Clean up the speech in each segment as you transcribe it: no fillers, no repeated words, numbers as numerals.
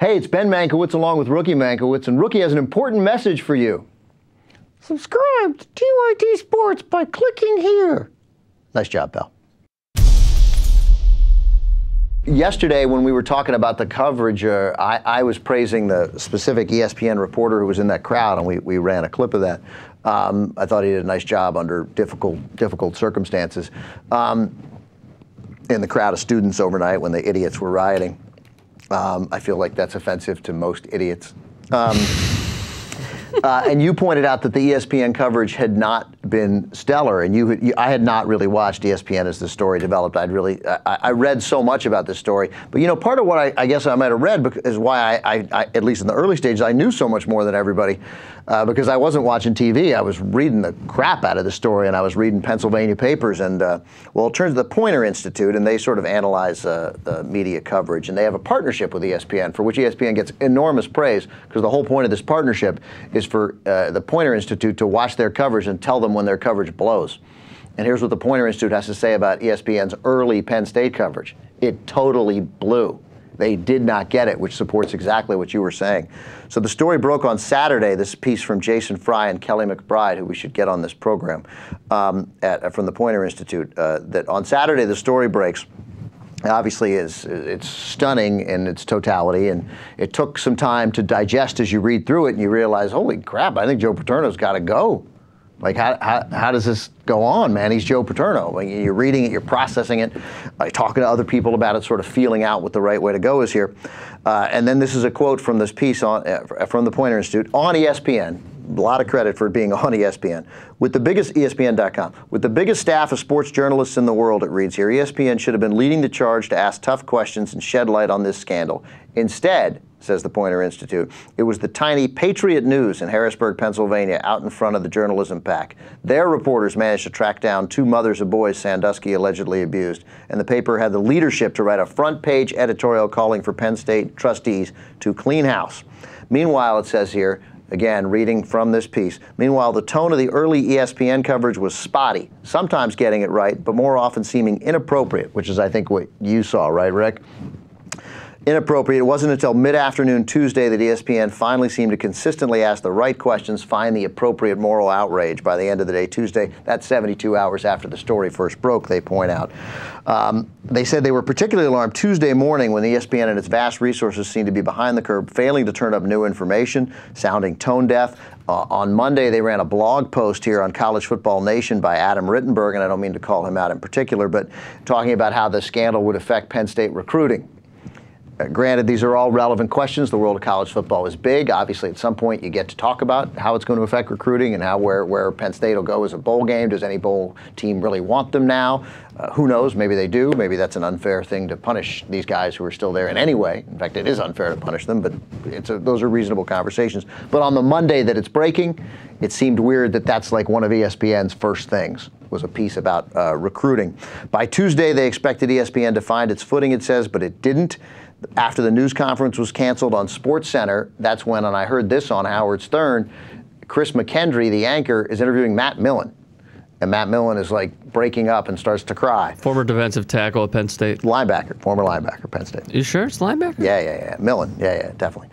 Hey, it's Ben Mankiewicz along with Rookie Mankiewicz, and Rookie has an important message for you. Subscribe to TYT Sports by clicking here. Nice job, pal. Yesterday, when we were talking about the coverage, I was praising the specific ESPN reporter who was in that crowd, and we ran a clip of that. I thought he did a nice job under difficult circumstances in the crowd of students overnight when the idiots were rioting. I feel like that's offensive to most idiots. And you pointed out that the ESPN coverage had not been stellar, and I had not really watched ESPN as the story developed. I read so much about this story, but you know, part of what I guess I might have read is why I at least in the early stages, I knew so much more than everybody, because I wasn't watching TV. I was reading the crap out of the story, and I was reading Pennsylvania papers, and well, it turns to the Poynter Institute, and they sort of analyze the media coverage, and they have a partnership with ESPN, for which ESPN gets enormous praise, because the whole point of this partnership is for the Poynter Institute to watch their coverage and tell them when their coverage blows. And here's what the Poynter Institute has to say about ESPN's early Penn State coverage. It totally blew. They did not get it, which supports exactly what you were saying. So the story broke on Saturday, this piece from Jason Fry and Kelly McBride, who we should get on this program, from the Poynter Institute, that on Saturday the story breaks. Obviously, it's stunning in its totality, and it took some time to digest as you read through it, and you realize, holy crap, I think Joe Paterno's got to go. Like, how does this go on, man? He's Joe Paterno. Like, you're reading it, you're processing it, talking to other people about it, sort of feeling out what the right way to go is here. And then this is a quote from this piece from the Poynter Institute on ESPN. A lot of credit for it being on ESPN. With the biggest staff of sports journalists in the world, it reads here, ESPN should have been leading the charge to ask tough questions and shed light on this scandal. Instead, says the Poynter Institute, it was the tiny Patriot News in Harrisburg, Pennsylvania, out in front of the journalism pack. Their reporters managed to track down two mothers of boys Sandusky allegedly abused, and the paper had the leadership to write a front-page editorial calling for Penn State trustees to clean house. Meanwhile, it says here, again, reading from this piece, meanwhile, the tone of the early ESPN coverage was spotty, sometimes getting it right, but more often seeming inappropriate, which is, I think, what you saw, right, Rick? Inappropriate. It wasn't until mid-afternoon Tuesday that ESPN finally seemed to consistently ask the right questions, find the appropriate moral outrage by the end of the day Tuesday. That's 72 hours after the story first broke, they point out. They said they were particularly alarmed Tuesday morning when ESPN and its vast resources seemed to be behind the curb, failing to turn up new information, sounding tone deaf. On Monday, they ran a blog post here on College Football Nation by Adam Rittenberg, and I don't mean to call him out in particular, but talking about how the scandal would affect Penn State recruiting. Granted, these are all relevant questions. The world of college football is big. Obviously, at some point, you get to talk about how it's going to affect recruiting and how where Penn State will go as a bowl game. Does any bowl team really want them now? Who knows? Maybe they do. Maybe that's an unfair thing to punish these guys who are still there in any way. In fact, it is unfair to punish them, but those are reasonable conversations. But on the Monday that it's breaking, it seemed weird that that's like one of ESPN's first things, was a piece about recruiting. By Tuesday, they expected ESPN to find its footing, it says, but it didn't. After the news conference was canceled on SportsCenter, that's when, and I heard this on Howard Stern, Chris McKendry, the anchor, is interviewing Matt Millen. And Matt Millen is like breaking up and starts to cry. Former defensive tackle at Penn State. Linebacker, former linebacker, Penn State. You sure it's linebacker? Yeah. Millen, yeah, definitely.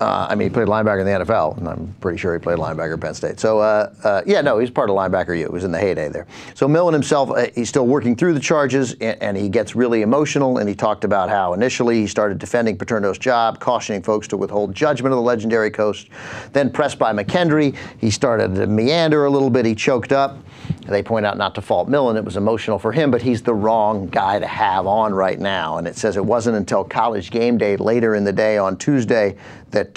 I mean, he played linebacker in the NFL, and I'm pretty sure he played linebacker at Penn State. So, yeah, no, he's part of linebacker U. It was in the heyday there. So Millen himself, he's still working through the charges, and he gets really emotional, and he talked about how initially he started defending Paterno's job, cautioning folks to withhold judgment of the legendary coach. Then pressed by McKendry, he started to meander a little bit. He choked up. They point out not to fault Millen. It was emotional for him, but he's the wrong guy to have on right now. And it says it wasn't until College Game Day later in the day on Tuesday that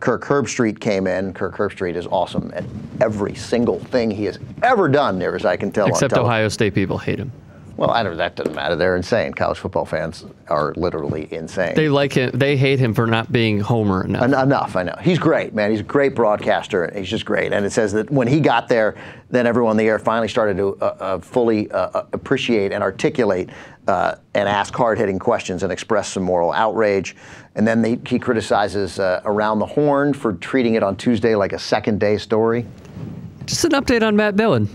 Kirk Herbstreit came in. Kirk Herbstreit is awesome at every single thing he has ever done, near as I can tell. Except Ohio State people hate him. Well, I don't. That doesn't matter. They're insane. College football fans are literally insane. They like him. They hate him for not being Homer enough. Enough, I know. He's great, man. He's a great broadcaster. He's just great. And it says that when he got there, then everyone on the air finally started to fully appreciate and articulate and ask hard-hitting questions and express some moral outrage. And then he criticizes Around the Horn for treating it on Tuesday like a second-day story. Just an update on Matt Millen.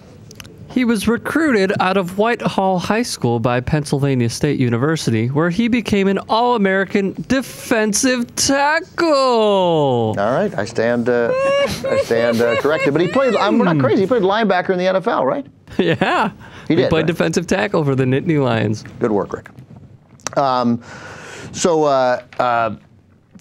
He was recruited out of Whitehall High School by Pennsylvania State University, where he became an All-American defensive tackle. All right, I stand corrected. But he played, I'm not crazy, he played linebacker in the NFL, right? Yeah. He did. He played defensive tackle for the Nittany Lions. Good work, Rick.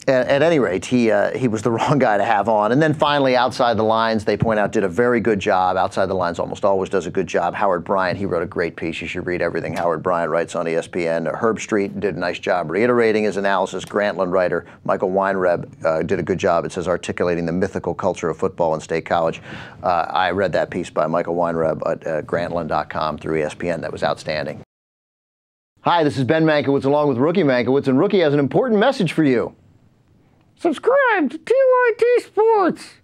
At any rate, he was the wrong guy to have on. And then finally, Outside the Lines, they point out, did a very good job. Outside the Lines almost always does a good job. Howard Bryant, he wrote a great piece. You should read everything Howard Bryant writes on ESPN. Herbstreit did a nice job reiterating his analysis. Grantland writer Michael Weinreb did a good job, it says, articulating the mythical culture of football in State College. I read that piece by Michael Weinreb at grantland.com through ESPN. That was outstanding. Hi, this is Ben Mankiewicz along with Rookie Mankiewicz, and Rookie has an important message for you. Subscribe to TYT Sports.